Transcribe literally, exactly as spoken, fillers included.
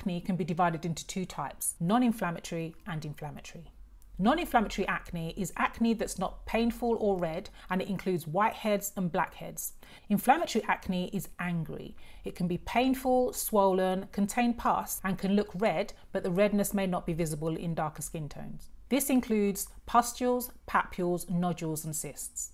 acne can be divided into two types, non-inflammatory and inflammatory. Non-inflammatory acne is acne that's not painful or red, and it includes whiteheads and blackheads. Inflammatory acne is angry. It can be painful, swollen, contain pus, and can look red, but the redness may not be visible in darker skin tones. This includes pustules, papules, nodules, and cysts.